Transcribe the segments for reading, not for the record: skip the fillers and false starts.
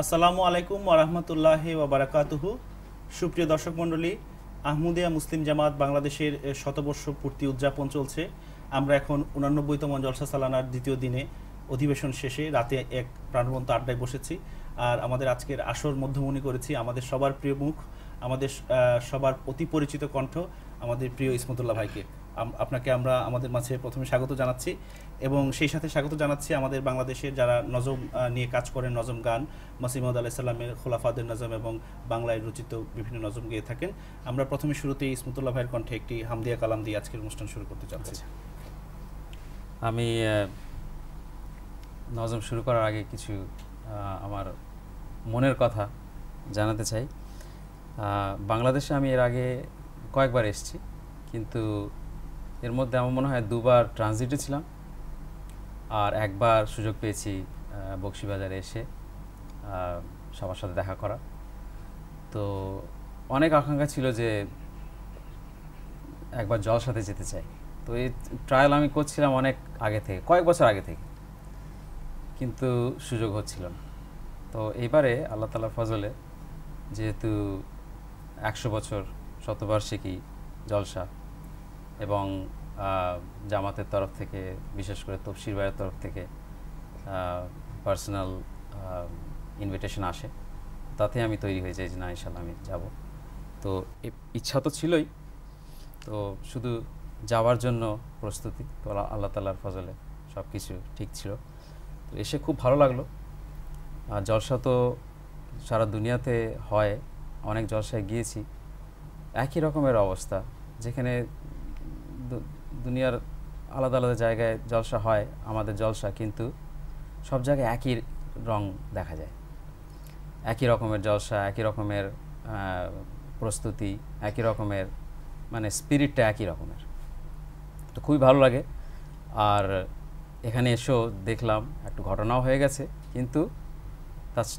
আসসালামু আলাইকুম ওয়া রাহমাতুল্লাহি ওয়া বারাকাতুহু। সুপ্রিয় দর্শক মণ্ডলী, আহমদিয়া মুসলিম জামাত বাংলাদেশের শতবর্ষ পূর্তি উদযাপন চলছে। আমরা এখন ৮৯তম জলসা সালানার দ্বিতীয় দিনে অধিবেশন শেষে রাতে এক প্রাণবন্ত আড্ডায় বসেছি। আর আমাদের আজকের আসর মধ্যমণি করেছি আমাদের সবার প্রিয় মুখ, আমাদের সবার অতি পরিচিত কণ্ঠ, আমাদের প্রিয় ইসমাতুল্লাহ ভাইকে। আপনাকে আমরা আমাদের মাঝে প্রথমে স্বাগত জানাচ্ছি এবং সেই সাথে স্বাগত জানাচ্ছি আমাদের বাংলাদেশের যারা নজম নিয়ে কাজ করেন, নজম গান, মসিমদ আলাইসাল্লামের খোলাফাদের নজম এবং বাংলায় রচিত বিভিন্ন নজম গেয়ে থাকেন। আমরা প্রথমে শুরুতেই ইসমাতুল্লাহ ভাইয়ের কণ্ঠে একটি হামদিয়া কালাম দিয়ে আজকের অনুষ্ঠান শুরু করতে চাচ্ছি। আমি নজম শুরু করার আগে কিছু আমার মনের কথা জানাতে চাই। বাংলাদেশে আমি এর আগে কয়েকবার এসেছি, কিন্তু এর মধ্যে আমার মনে হয় দুবার ট্রানজিটে ছিলাম আর একবার সুযোগ পেয়েছি বকশিবাজারে এসে সবার সাথে দেখা করা। তো অনেক আকাঙ্ক্ষা ছিল যে একবার জলসাতে যেতে চাই। তো এই ট্রায়াল আমি করছিলাম অনেক আগে থেকে, কয়েক বছর আগে থেকে, কিন্তু সুযোগ হচ্ছিল না। তো এইবারে আল্লাহ তাআলার ফজলে যেহেতু ১০০ বছর শতবার্ষিকী জলসা এবং জামাতের তরফ থেকে, বিশেষ করে তফসির ভাইয়ের তরফ থেকে পার্সোনাল ইনভিটেশন আসে, তাতে আমি তৈরি হয়ে যাই যে না, ইনশাল্লাহ আমি যাব। তো ইচ্ছা তো ছিলই, তো শুধু যাওয়ার জন্য প্রস্তুতি। তো আল্লাহ তাআলার ফজলে সব কিছু ঠিক ছিল। তো এসে খুব ভালো লাগলো। আর জলসা তো সারা দুনিয়াতে হয়, অনেক জলসায় গিয়েছি, একই রকমের অবস্থা। যেখানে দুনিয়ার আলাদা আলাদা জায়গায় জলসা হয়, আমাদের জলসা কিন্তু সব জায়গায় একই রং দেখা যায়, একই রকমের জলসা, একই রকমের প্রস্তুতি, একই রকমের মানে স্পিরিটটা একই রকমের। তো খুবই ভালো লাগে। আর এখানে এসেও দেখলাম একটু ঘটনাও হয়ে গেছে, কিন্তু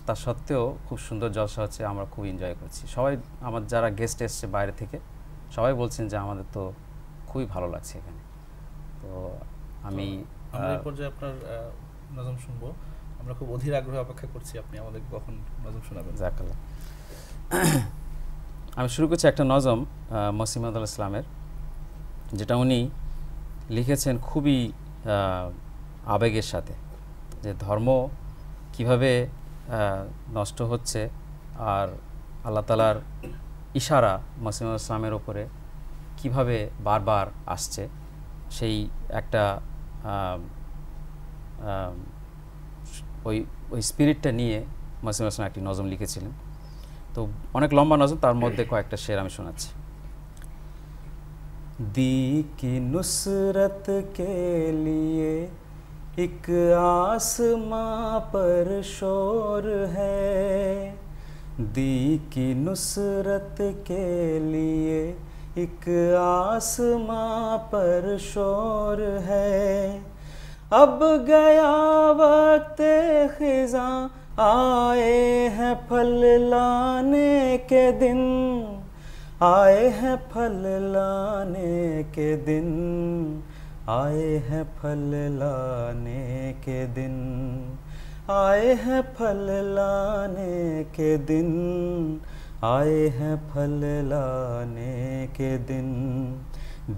তা সত্ত্বেও খুব সুন্দর জলসা হচ্ছে, আমরা খুব এনজয় করছি। সবাই আমার যারা গেস্ট এসছে বাইরে থেকে সবাই বলছেন যে আমাদের তো খুবই ভালো লাগছে এখানে। তো আমি পর্যায়ে আপনার নজম শুনবো, আমরা খুব অধীর আগ্রহে অপেক্ষা করছি আপনি আমাদের কখন নজম শোনাবেন। জাকাল্লাহ। আমি শুরু করছি একটা নজম মসিমদ আল ইসলামের, যেটা উনি লিখেছেন খুবই আবেগের সাথে, যে ধর্ম কিভাবে নষ্ট হচ্ছে। আর আল্লাহ তাআলার ইশারা মসিমদ ইসলামের ওপরে কিভাবে বারবার আসছে, সেই একটা ওই ওই স্পিরিটটা নিয়ে মসিমদ ইসলাম একটি নজম লিখেছিলেন। তো অনেক লম্বা নজম, তার মধ্যে কয়েকটা শের আমি শোনাচ্ছি। दी की नुसरत के लिए एक आसमां पर शोर है, दी की नुसरत के लिए एक आसमां पर शोर है। अब गया वक्त खिज़ां, आए हैं फल लाने के दिन, आए हैं फल लाने के दिन, आए हैं फल लाने के दिन, आए हैं फल लाने के दिन, आए हैं फल लाने के दिन।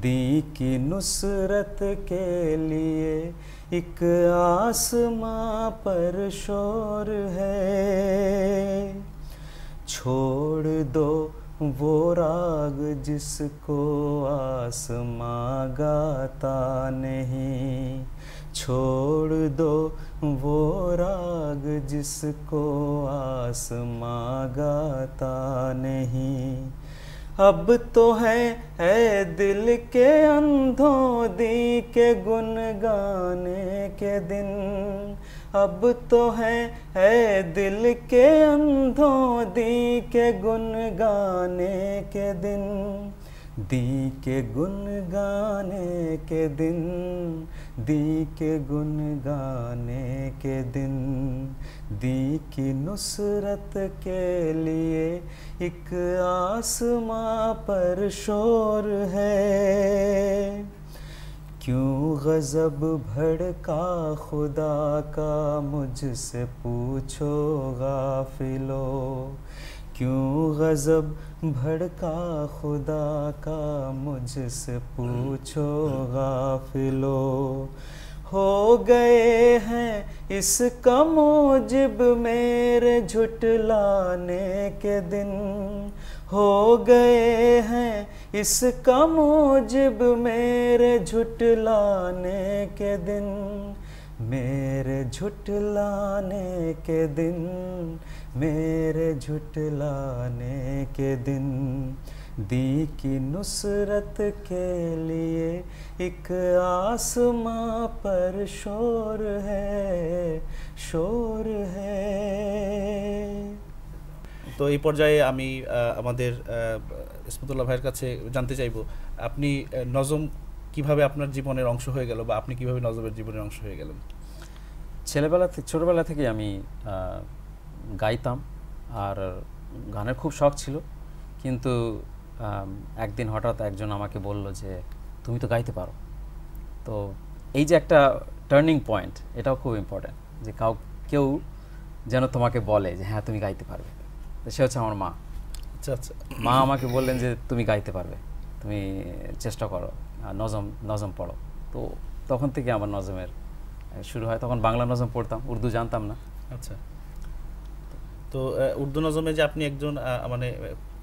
दी की नुसरत के लिए एक आसमां पर शोर है। छोड़ दो वो राग जिसको आसमां गाता नहीं, छोड़ दो वो राग जिसको आसमां गाता नहीं। अब तो है ऐ दिल के अंधों दी के गुन गाने के दिन, अब तो है ऐ दिल के अंधों दी के गुन गाने के दिन, दी के गुन गाने के दिन, दी के गुन गाने के दिन। दी की नुसरत के लिए एक आसमां पर शोर है। क्यों गज़ब भड़का खुदा का मुझसे पूछो गाफिलो, क्यों गज़ब भड़का खुदा का मुझसे पूछो गाफिलो। हो गए हैं इसका मूजिब मेरे झुटलाने के दिन, हो गए हैं इसका मूजिब मेरे झुटलाने के दिन, मेरे झुटलाने के दिन, मेरे झुटलाने के दिन। दी की नुसरत के लिए एक आसमां पर शोर है, शोर है। तो এই পর্যায়ে আমি আমাদের ইসমাতুল্লাহ ভাইয়ের কাছে জানতে চাইবো, আপনি নজম কিভাবে আপনার জীবনের অংশ হয়ে গেল, বা আপনি কিভাবে নজমের জীবনের অংশ হয়ে গেলেন? ছোটবেলা থেকে আমি গাইতাম আর গানের খুব শখ ছিল, কিন্তু একদিন হঠাৎ একজন আমাকে বলল যে তুমি তো গাইতে পারো। তো এই যে একটা টার্নিং পয়েন্ট, এটাও খুব ইম্পর্টেন্ট যে কেউ যেন তোমাকে বলে যে হ্যাঁ তুমি গাইতে পারবে। সে হচ্ছে আমার মা। আচ্ছা আচ্ছা। মা আমাকে বললেন যে তুমি গাইতে পারবে, তুমি চেষ্টা করো, নজম পড়ো। তো তখন থেকে আমার নজমের শুরু হয়। তখন বাংলা নজম পড়তাম, উর্দু জানতাম না। আচ্ছা। তো উর্দু নজমে যে আপনি একজন মানে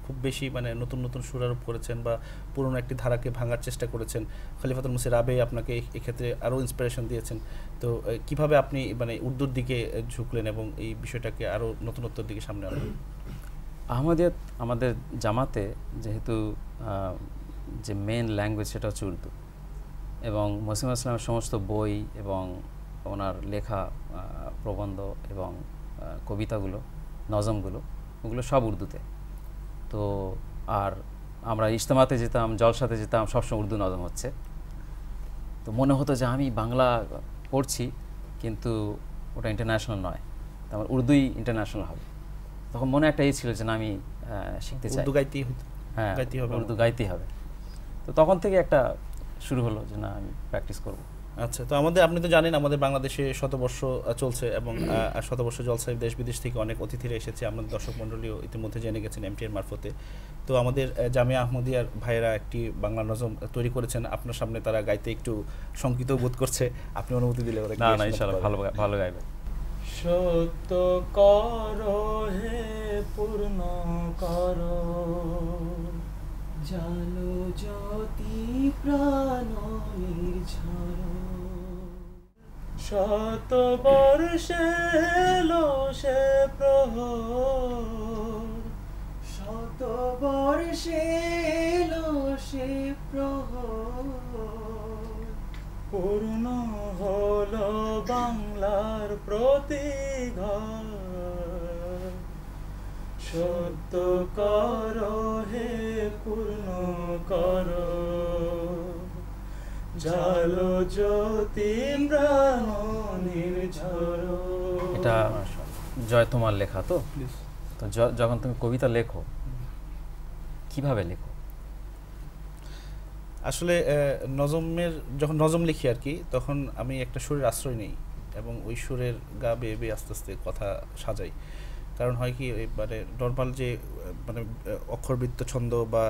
খুব বেশি মানে নতুন নতুন সুর আরোপ করেছেন বা পুরনো একটি ধারাকে ভাঙার চেষ্টা করেছেন, খলিফাতুল মুসির আবে আপনাকে এক্ষেত্রে আরও ইন্সপিরেশন দিয়েছেন। তো কিভাবে আপনি মানে উর্দুর দিকে ঝুঁকলেন এবং এই বিষয়টাকে আরও নতুনত্বর দিকে সামনে আনলেন? আহমদিয়াত আমাদের জামাতে যেহেতু যে মেন ল্যাঙ্গুয়েজ সেটা হচ্ছে উর্দু, এবং মসিম ইসলামের সমস্ত বই এবং ওনার লেখা প্রবন্ধ এবং কবিতাগুলো, নজমগুলো, ওগুলো সব উর্দুতে। তো আর আমরা ইজতেমাতে যেতাম, জলসাতে যেতাম, সবসময় উর্দু নজম হচ্ছে। তো মনে হতো যে আমি বাংলা পড়ছি কিন্তু ওটা ইন্টারন্যাশনাল নয়, তারপর উর্দুই ইন্টারন্যাশনাল হবে। তখন মনে একটা ছিল যে না আমি শিখতে চাই, উর্দু গাইতেই হবে। তো তখন থেকে একটা শুরু হলো যে না আমি প্র্যাকটিস করবো। আচ্ছা। তো আমাদের, আপনি তো জানেন আমাদের বাংলাদেশে শতবর্ষ চলছে এবং শতবর্ষ জলসায় দেশ বিদেশ থেকে অনেক অতিথিরা এসেছে, আমাদের দর্শক মণ্ডলীও ইতিমধ্যে জেনে গেছেন এমটিআর মারফতে। তো আমাদের জামিয়া আহমদিয়ার ভাইয়েরা একটি বাংলা নজম তৈরি করেছেন, আপনার সামনে তারা গাইতে একটু শঙ্কিত বোধ করছে, আপনি অনুমতি দিলে? না না, ইনশাআল্লাহ ভালো ভালো গাইবে। সত্য করো হে পূর্ণ করো, জানো জ্যোতি প্রাণ নির্ঝরো, শত বর্ষে এলো সে প্রহর, শত বর্ষে এলো সে প্রহর, পূর্ণ হলো বাংলার প্রতিঘর। সত্য করো হে পূর্ণ করো, জালো জ্যোতি প্রাণ নির্ঝরো। এটা জয় তোমার লেখা। তো তো যখন তুমি কবিতা লেখো কিভাবে লেখো? আসলে নজমের, যখন নজম লিখি আর কি, তখন আমি একটা সুরের আশ্রয় নেই এবং ওই সুরের গা বেয়ে বেয়ে আস্তে আস্তে কথা সাজাই। কারণ হয় কি, মানে নর্মাল যে মানে অক্ষরবৃত্ত ছন্দ বা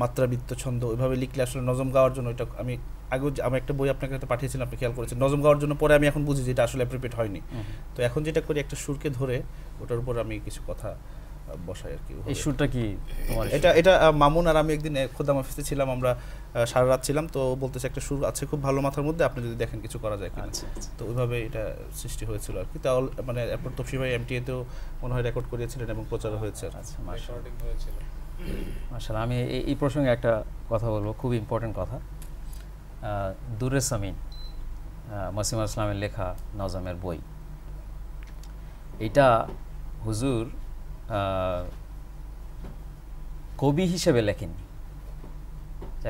মাত্রাবৃত্ত ছন্দ ওইভাবে লিখলে আসলে নজম গাওয়ার জন্য, এটা আমি আগে আমি একটা বই আপনাকে হয়তো পাঠিয়েছিলাম, আপনি খেয়াল করেছেন, নজম গাওয়ার জন্য পরে আমি এখন বুঝি যে এটা আসলে অ্যাপ্রোপ্রিয়েট হয়নি। তো এখন যেটা করি, একটা সুরকে ধরে ওটার উপর আমি কিছু কথা বসাই আর কি। এই সুরটা কি তোমার? এটা এটা মামুন আর আমি একদিন খোদাম অফিসে ছিলাম, আমরা সারা রাত ছিলাম। তো বলতেছে একটা সুর আছে খুব ভালো মাথার মধ্যে, আপনি যদি দেখেন কিছু করা যায় কিনা। তো ওইভাবে এটা সৃষ্টি হয়েছিল আর কি। তা মানে এরপর তফসি ভাই এমটিএতেও মনে হয় রেকর্ড করিয়েছিলেন এবং প্রচার হয়েছে। আচ্ছা, মাশাআল্লাহ। আমি এই প্রসঙ্গে একটা কথা বলবো, খুব ইম্পর্টেন্ট কথা। দূরে সামিন, মসিম ইসলামের লেখা নজমের বই, এটা হুজুর কবি হিসেবে লেখেননি।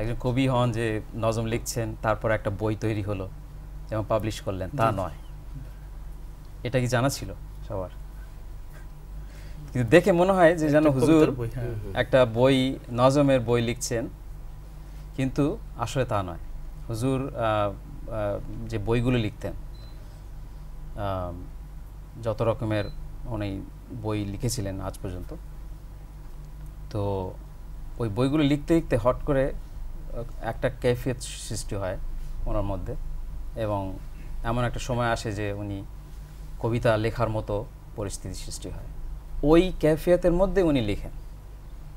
একজন কবি হন যে নজম লিখছেন, তারপর একটা বই তৈরি হলো, যেমন পাবলিশ করলেন, তা নয়। এটা কি জানা ছিল সবার? কিন্তু দেখে মনে হয় যে যেন হুজুর একটা বই, নজমের বই লিখছেন, কিন্তু আসলে তা নয়। হুজুর যে বইগুলো লিখতেন যত রকমের উনি বই লিখেছিলেন আজ পর্যন্ত, তো ওই বইগুলো লিখতে লিখতে হট করে একটা ক্যাফিয়ত সৃষ্টি হয় ওনার মধ্যে এবং এমন একটা সময় আসে যে উনি কবিতা লেখার মতো পরিস্থিতি সৃষ্টি হয়। ওই ক্যাফিয়তের মধ্যে উনি লিখেন,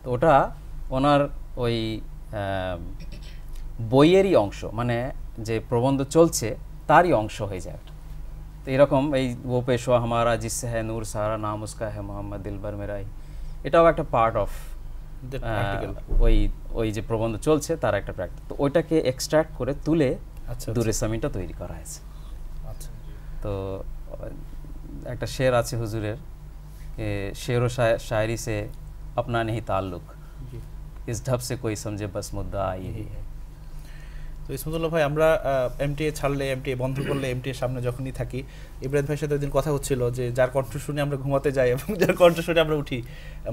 তো ওটা ওনার ওই বইয়েরই অংশ, মানে যে প্রবন্ধ চলছে তারই অংশ হয়ে যায়। তো এরকম এই ও পেশোয়া হামারা জিসসে হ্যায় নূর সারা নাম উসকা হ্যায় মোহাম্মদ দিলবর মেরাই, এটাও একটা পার্ট অফ ওই ওই যে প্রবন্ধ চলছে তার একটা প্র্যাকটিস। তো ওইটাকে এক্সট্র্যাক্ট করে তুলে দূরে সামিটা তৈরি করা হয়েছে। তো একটা শের আছে হুজুরের, শের ও শায়রি সে আপনা নেহি তাল্লুক, ইস ঢপ সে কোই সমঝে বস মুদ্দা ইহি। তো ইসমতুল্লাহ ভাই, আমরা এমটিএ ছাড়লে, এমটিএ বন্ধ করলে, এমটিএর সামনে যখনই থাকি, ইব্রাহিম ভাইয়ের সাথে ওই দিন কথা হচ্ছিল যে যার কণ্ঠ শুনে আমরা ঘুমাতে যাই এবং যার কণ্ঠ শুনে আমরা উঠি,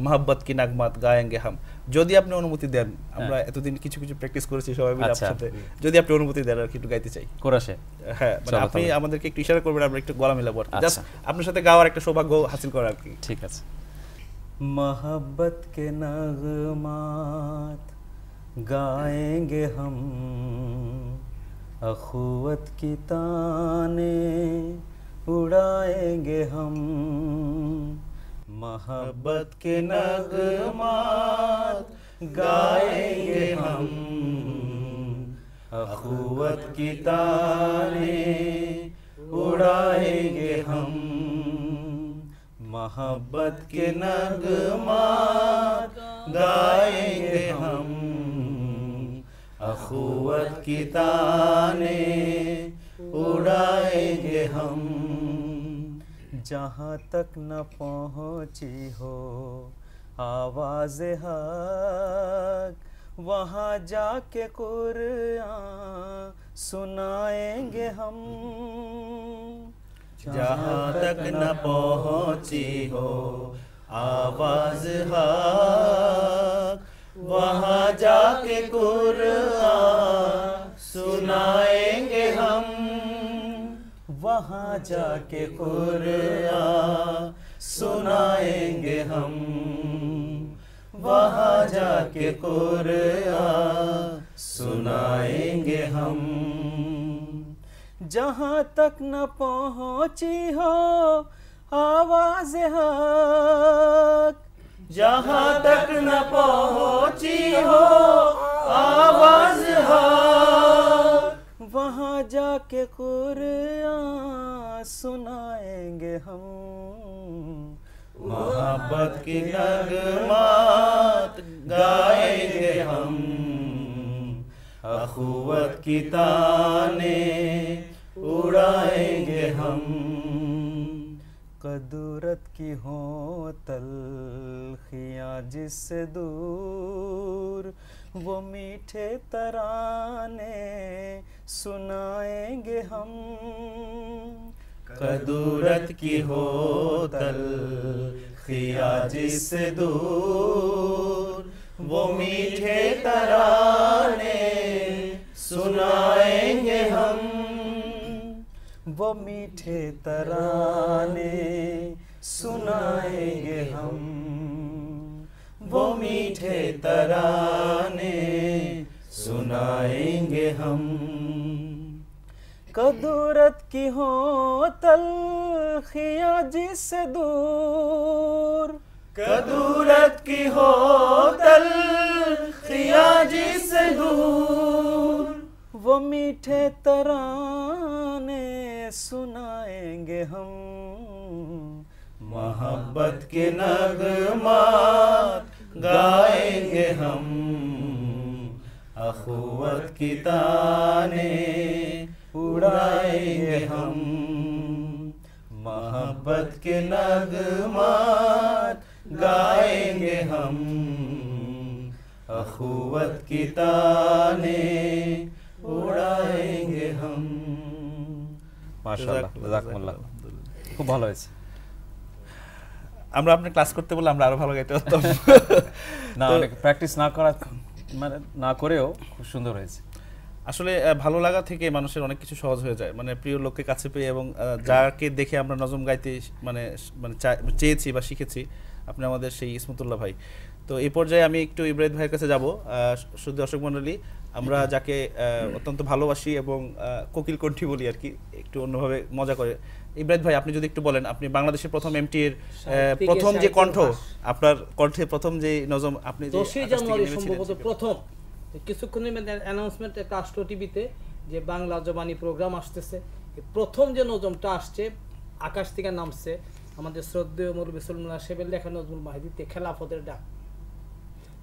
মাহাব্বত কি নাগমাত গায়েঙ্গে হাম, যদি আপনি অনুমতি দেন, আমরা এতদিন কিছু কিছু প্র্যাকটিস করেছি সবাই মিলে একসাথে, যদি আপনি অনুমতি দেন আর কি একটু গাইতে চাই কোরাসে। হ্যাঁ, মানে আপনি আমাদেরকে একটু ইশারা করবেন, আমরা একটু গলা মেলাবো, জাস্ট আপনার সাথে গাওয়ার একটা সৌভাগ্য হাসিল করার আর কি। ঠিক আছে। মাহাব্বত কে নাগমাত गाएंगे हम, अखुवत की ताने उड़ाएंगे हम, मोहब्बत के नगमात गाएंगे हम, अखुवत की ताने उड़ाएंगे हम, मोहब्बत के नगमात गाएंगे हम, अखुवत की ताने उड़ाएंगे हम। जहाँ तक न पहुँची हो आवाज़ हक, वहाँ जाके कुरान सुनाएंगे हम, जहाँ तक न पहुँची हो आवाज़ हक, वहाँ जाके कुरान सुनाएंगे हम, वहाँ जाके कुरान सुनाएंगे हम, वहाँ जाके कुरान सुनाएंगे हम। जहाँ तक न पहुँची हो आवाज़ हक, जहाँ तक न पहुँची हो आवाज़ हक, वहाँ जाके कुरान सुनाएंगे हम, मोहब्बत की नगमात गाएंगे हम, अखुवत की ताने उड़ाएंगे हम, कदूरत की हों तलखियाँ जिससे दूर, वो मीठे तराने सुनाएंगे हम, कदूरत की हों तलखियाँ जिससे दूर, वो मीठे तराने सुनाएंगे हम, वो मीठे तराने सुनाएंगे हम, वो मीठे तराने सुनाएंगे हम। कदूरत की हों तलखियाँ जिससे दूर, कदूरत की हों तलखियाँ जिससे दूर, वो मीठे तराने सुनाएंगे हम, मोहब्बत के नगमात गाएंगे हम, अखुवत की ताने उड़ाएंगे हम, मोहब्बत के नगमात गाएंगे हम, अखुवत की ताने उड़ाएंगे हम। মাশাআল্লাহ, জাযাকুমুল্লাহ, খুব ভালো হয়েছে। আমরা আপনার ক্লাস করতে বললে আমরা আরো ভালো গাইতে পারতাম, না অনেক প্র্যাকটিস না করা মানে না করেও খুব সুন্দর হয়েছে। আসলে ভালো লাগা থেকে মানুষের অনেক কিছু সহজ হয়ে যায় মানে প্রিয় লোককে কাছে পেয়ে এবং যাকে দেখে আমরা নজম গাইতে মানে মানে চেয়েছি বা শিখেছি আপনি আমাদের সেই ইসমাতুল্লাহ ভাই তো এই পর্যায়ে আমি একটু ইব্রাহিম ভাইয়ের কাছে যাব শুধু দর্শক মণ্ডলী আমরা যাকে অত্যন্ত ভালোবাসি এবং কোকিল কণ্ঠী বলি আর কি একটু অন্যভাবে মজা করে ইব্রাহিম ভাই আপনি যদি একটু বলেন আপনি বাংলাদেশের প্রথম এমটি এর প্রথম যে কণ্ঠ আপনার কণ্ঠে প্রথম যে নজম আপনি যে 10 জানুয়ারি সম্ভবত প্রথম কিছুক্ষণের মধ্যে অ্যানাউন্সমেন্ট একটা আস্ট্রো টিভিতে যে বাংলা জবানি প্রোগ্রাম আসতেছে প্রথম যে নজমটা আসছে আকাশ থেকে নামছে আমাদের শ্রদ্ধেয় মৌলভী সুলমান সাহেবের লেখা নজমুল মাহদীতে খেলাফতের ডাক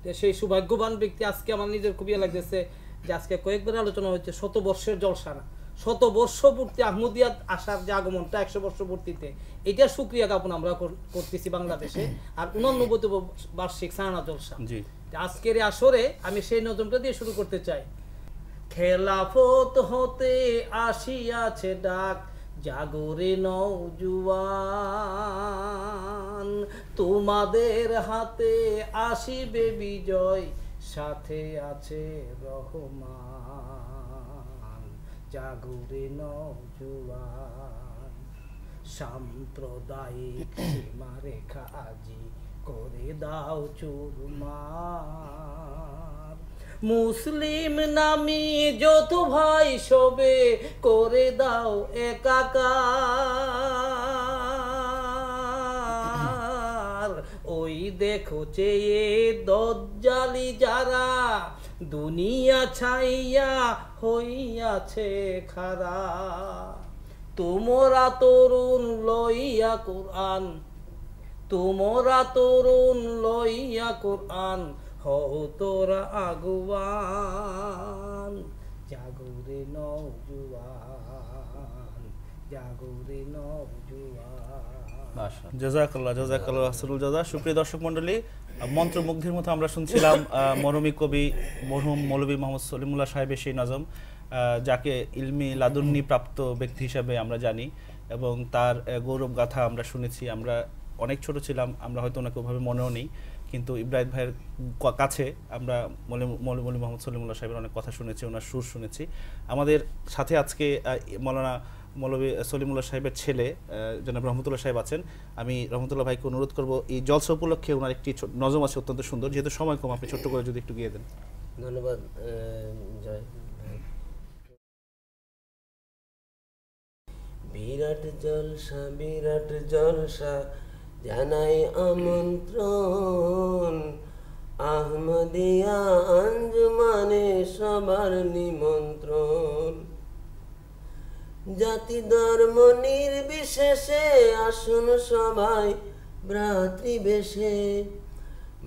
তো সেই সৌভাগ্যবান ব্যক্তি আজকে আমার নিজের খুবই লাগতেছে যে আজকে কয়েকবার আলোচনা হচ্ছে শতবর্ষের জলসা না শতবর্ষপূর্তি আহমদিয়াত আসার যে আগমনটা 100 বর্ষপূর্তিতে এটা শুকরিয়া জ্ঞাপন আমরা করতেছি বাংলাদেশে আর 89 বার্ষিক সালানা জলসা জি আজকের আসরে আমি সেই নজমটা দিয়ে শুরু করতে চাই খেলাফত হতে আসিয়াছে ডাক জাগরে নওজুয়ান তোমাদের হাতে আসিবে বিজয় সাথে আছে রহমান জাগরে নওজুয়ান সাম্প্রদায়িক সীমারেখা আজি করে দাও চুরমার মুসলিম নামে যত ভাই সবে করে দাও একাকার ওই দেখো চেয়ে দজ্জালি যারা দুনিয়া ছাইয়া হইয়াছে খারা তোমরা তরুণ লইয়া কুরআন তোমরা তরুণ লইয়া কুরআন হও তোরা আগুয়ান জাগরে নওজুয়ান জাযাকাল্লাহ জাযাকাল্লাহ আহসানুল জাযা সুপ্রিয় দর্শক মণ্ডলী মন্ত্রমুগ্ধের মতো আমরা শুনছিলাম মরমী কবি মরহুম মৌলভী মোহাম্মদ সলিমুল্লাহ সাহেবের সেই নাজম যাকে ইলমি লাদুন্নি প্রাপ্ত ব্যক্তি হিসাবে আমরা জানি এবং তার গৌরব গাথা আমরা শুনেছি আমরা অনেক ছোট ছিলাম আমরা হয়তো ওনাকে ওভাবে মনেও নেই কিন্তু ইব্রাহিম ভাইয়ের কাছে আমরা মৌলভী মোহাম্মদ সলিমুল্লাহ সাহেবের অনেক কথা শুনেছি ওনার সুর শুনেছি আমাদের সাথে আজকে মৌলানা মৌলভী সলিমুল্লাহ সাহেবের ছেলে জনাব রহমতুল্লাহ সাহেব আছেন আমি রহমতুল্লাহ ভাইকে অনুরোধ করব এই জলসা উপলক্ষে ওনার একটি নজম আছে অত্যন্ত সুন্দর যেহেতু সময় কম আপনি ছোট্ট করে যদি একটু গিয়ে দেন ধন্যবাদ জয় বিরাট জলসা জানাই আমন্ত্রণ আহমদিয়া আঞ্জুমানে সবার নিমন্ত্রণ জাতি ধর্ম নির্বিশেষে আসুন সবাই ভ্রাতৃবেশে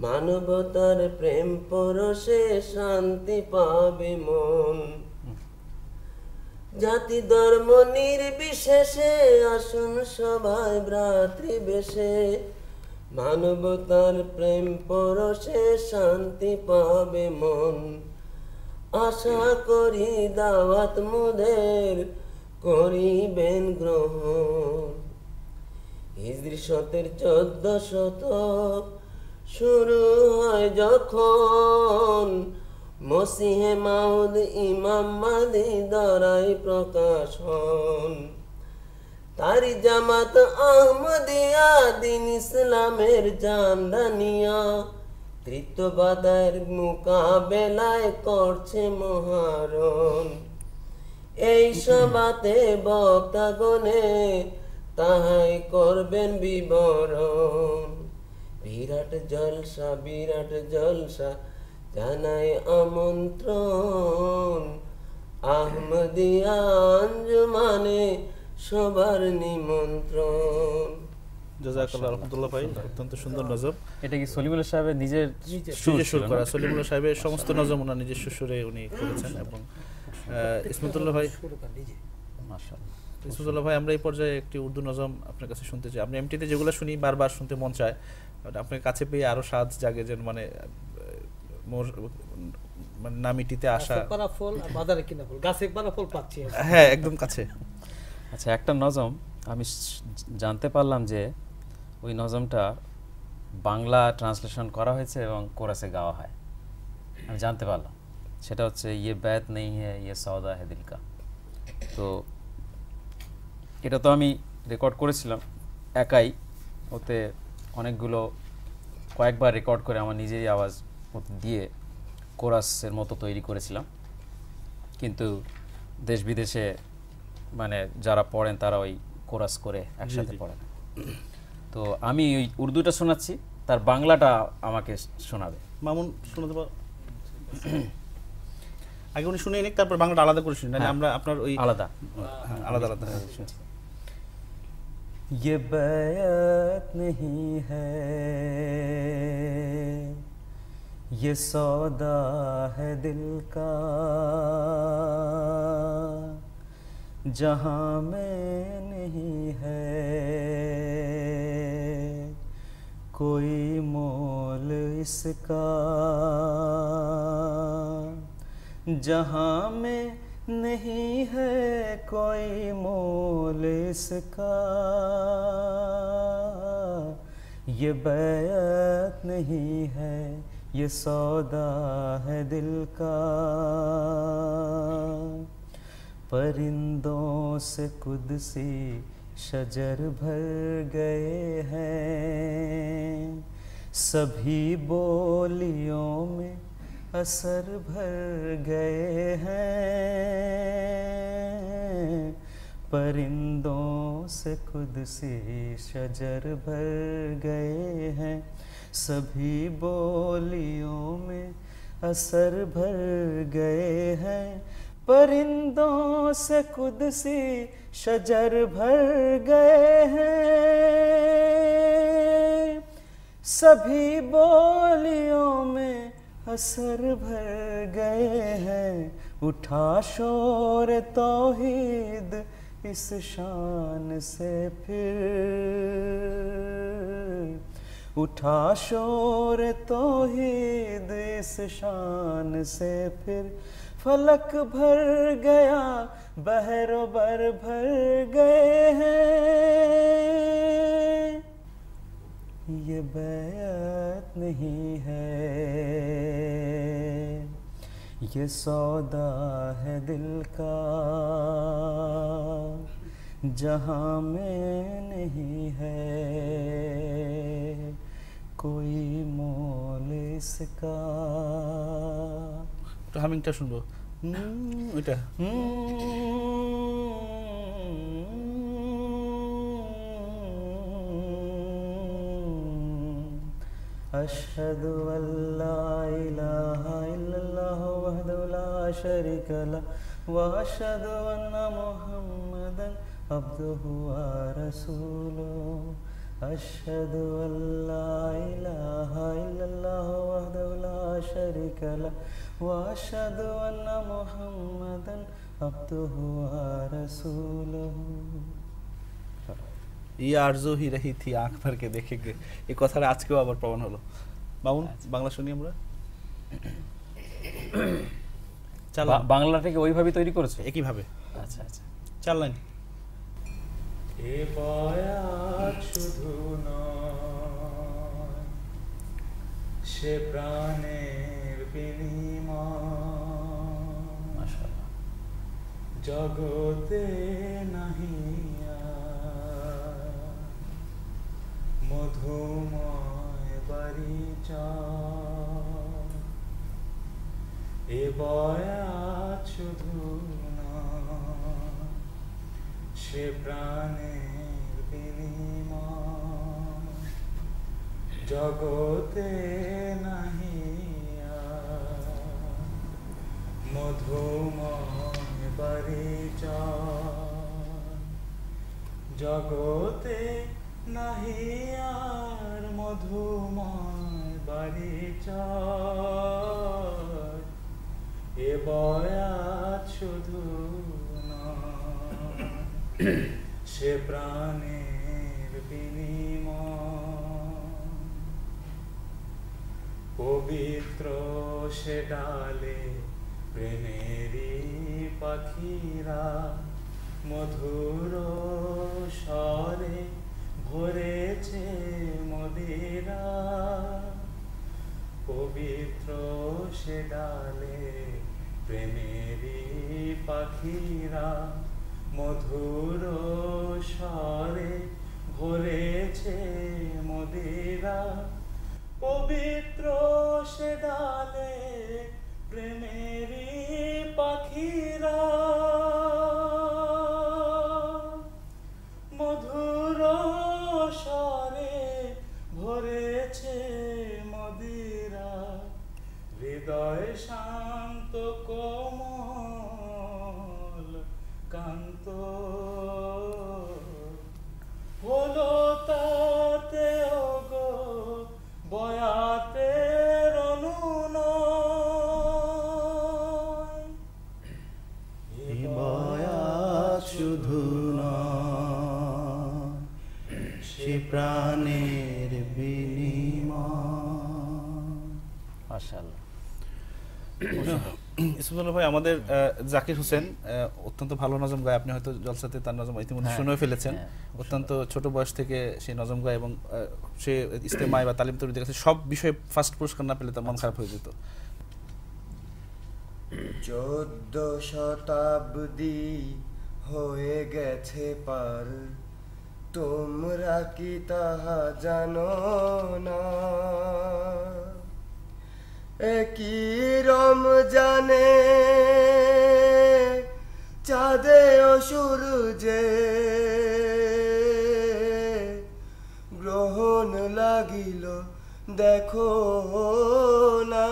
মানবতার প্রেম পরশে শান্তি পাবে মন জাতি ধর্ম নির্বিশেষে আসুন সবাই ভ্রাতৃবেশে মানবতার প্রেম পরশে শান্তি পাবে মন আশা করি দাওয়াত মোদের করিবেন গ্রহণ হিজরি শতের 1400 শুরু হয় যখন মসিহে মাউদ ইমাম মাহদী দ্বারাই প্রকাশ হন তারি জামাত আহমদিয়া দিন ইসলামের জানদানিয়া তৃতীয়বাদের মোকাবেলায় করছে মহারণ এই সভাতে বক্তাগণে তাহাই করবেন বিবরণ বিরাট জলসা জানাই আমন্ত্রণ আহমদিয়া আঞ্জুমানে সবার নিমন্ত্রণ জাযাকাল্লাহ রহমতুল্লাহ ভাই অত্যন্ত সুন্দর নজম এটা কি সলিমুল্লাহ সাহেবের নিজের সুর করা সলিমুল্লাহ সাহেবের সমস্ত নজম ওনার নিজের সুরে উনি করেছেন এবং ইসমাতুল্লাহ ভাই মাশাআল্লাহ ইসমাতুল্লাহ ভাই আমরা এই পর্যায়ে একটি উর্দু নজম আপনার কাছে শুনতে চাই আমরা এমটিতে যেগুলো শুনি বারবার শুনতে মন চায় আপনার কাছে পেয়ে আরো স্বাদ জাগে যেন মানে নামিটিতে আসা পারা ফল আর বাজারে কিনা ফল গাছে একবারা ফল পাচ্ছি হ্যাঁ একদম কাছে আচ্ছা একটা নজম আমি জানতে পারলাম যে ওই নজমটা বাংলা ট্রান্সলেশন করা হয়েছে এবং কোরাসে গাওয়া হয় আমি জানতে পারলাম সেটা হচ্ছে ये बैत नहीं है ये सौदा है दिल का। तो এটা তো আমি রেকর্ড করেছিলাম একাই, ওতে অনেকগুলো কয়েকবার রেকর্ড করে আমার নিজেরই আওয়াজ দিয়ে কোরাসের মতো তৈরি করেছিলাম, কিন্তু দেশ বিদেশে মানে যারা পড়েন তারা ওই কোরাস করে একসাথে পড়েন। তো আমি ওই উর্দুটা শোনাচ্ছি, তার বাংলাটা আমাকে শোনাবে মামুন, শোনাতে পারো আগে উনি শুনে নিক, তারপর বাংলাটা আলাদা করে শুনি, নালে আমরা আপনার ওই আলাদা আলাদা আলাদা শুনছি। ये बैत नहीं है ये सौदा है दिल का, जहाँ में नहीं है कोई मोल इसका, जहाँ में नहीं है कोई मोल इसका, ये बैत नहीं है ये सौदा है दिल का। परिंदों से कुदसी शजर भर गए हैं, सभी बोलियों में असर भर गए हैं। परिंदों से खुद से शजर भर गए हैं, सभी बोलियों में असर भर गए हैं। परिंदों से खुद से शजर भर गए हैं, सभी बोलियों में असर भर गए हैं। उठा शोर तौहीद इस शान से फिर, उठा शोर तौहीद इस शान से फिर। फलक भर गया बहरोबर भर गए हैं, ये बैत नहीं है ये सौदा है दिल का, जहाँ में नहीं है कोई मोल इसका। तो हम इनका सुन लो इटा अशहदु अल्ला इलाहा इल्लल्लाहु वहदहु ला शरीका लहु व अशहदु अन्ना मुहम्मदन अब्दुहु व रसूलुहु। अशहदु अल्ला इलाहा इल्लल्लाहु वहदहु ला शरीका लहु व अशहदु अन्ना मुहम्मदन अब्दुहु व रसूलुहु। ये आरजू ही रही थी आँख भर के देखेंगे, ये कथार आज के आबार प्रमाण हलो। बाबुन बांगला सुनी हमरा चलो बांगलाटाके ओइভাবে তৈরি করেছে একই ভাবে। আচ্ছা আচ্ছা চলেন। এ বয়াত শুধু নয় সে প্রাণের বিনিময়, মাশাআল্লাহ জগতে নাহি মধুময় পরিচয়। এ বয়াত শুধু নয় সে প্রাণের বিনিময়, জগতে নাহি মধুময় পরিচয়, জগতে নাহি আর মধুময় পরিচয়। এ বয়াত শুধু নয় সে প্রাণের বিনিময়, পবিত্র সে ডালে প্রেমেরই পাখিরা মধুর স্বরে ভরেছে মদিরা। পবিত্র সে ডালে प्रेमेरी पाखीरा मधुर स्वरे भरेছে মদিরা পবিত্র সে ডালে প্রেমেরি পাখিরা মধুর স্বরে ভরেছে মদিরা হৃদয় শান্ত কোমল কান্ত হলো তাতে গো বয়াতে রনুনয় এই মায়া শুধু নয় সে প্রাণের বিনিময়। মাশাআল্লাহ ইসমাতুল্লাহ ভাই, আমাদের জাকির হোসেন অত্যন্ত ভালো নজম গায়, আপনি হয়তো জলসাতে তার নজম ইতিমধ্যে শুনে ফেলেছেন। অত্যন্ত ছোট বয়স থেকে সে নজম গায় এবং সে ইস্তেমায় বা তালিম তরিদের কাছে সব বিষয়ে ফার্স্ট পুরস্কার না পেলে তার মন খারাপ হয়ে যেত। 14 শতাব্দী হয়ে গেছে পার, তোমরা কি তাহা জানো না? একই রমজানে চাঁদে ও সূর্যে গ্রহণ লাগিল দেখো না।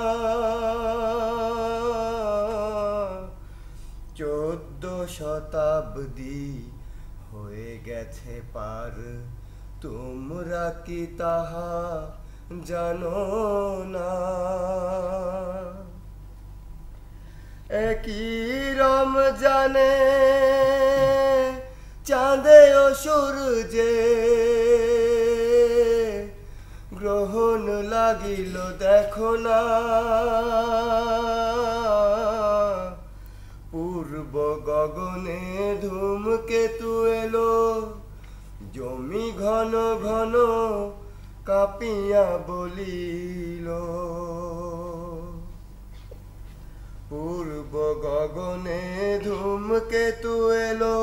14 শতাব্দী হয়ে গেছে পার, তোমরা কি তাহা জানো না? একই রমজানে চাঁদে ও সূর্যে গ্রহণ লাগিল দেখো না, পূর্ব গগনে ধূমকেতু এলো জমি ঘন ঘন কাঁপিয়া বলিল, পূর্ব গগনে ধূমকেতু এলো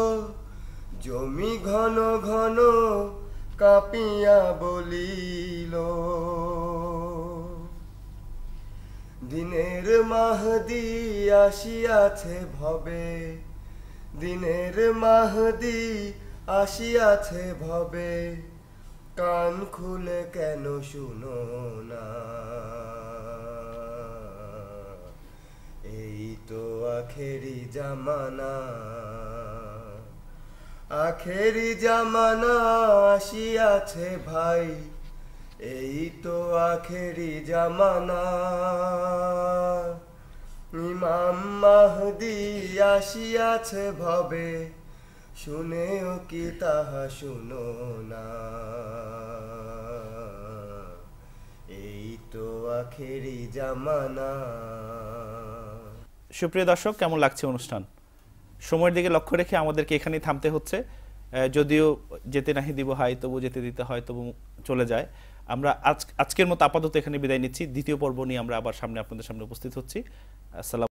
জমি ঘন ঘন কাঁপিয়া বলিল, দিনের মাহদি আসিয়াছে ভবে, দিনের মাহদি আসিয়াছে ভবে, কান খুলে কেন শুনো না? এই তো আখেরি জামানা, আখেরি জামানা আসিয়াছে ভাই, এই তো আখেরি জামানা, ইমাম মাহদি আসিয়াছে ভবে, শুনেও কি তাহা শুনো না? এই তো আখেরি জামানা। সুপ্রিয় দর্শক, কেমন লাগছে অনুষ্ঠান? সময়ের দিকে লক্ষ্য রেখে আমাদেরকে এখানেই থামতে হচ্ছে, যদিও যেতে নাহি দিব হাই, তবু যেতে দিতে হয়, তবু চলে যায়। আমরা আজকের মতো আপাতত এখানে বিদায় নিচ্ছি, দ্বিতীয় পর্ব নিয়ে আমরা আবার সামনে আপনাদের সামনে উপস্থিত হচ্ছি। আসসালাম।